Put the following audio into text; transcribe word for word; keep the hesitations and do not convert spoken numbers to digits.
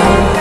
I'm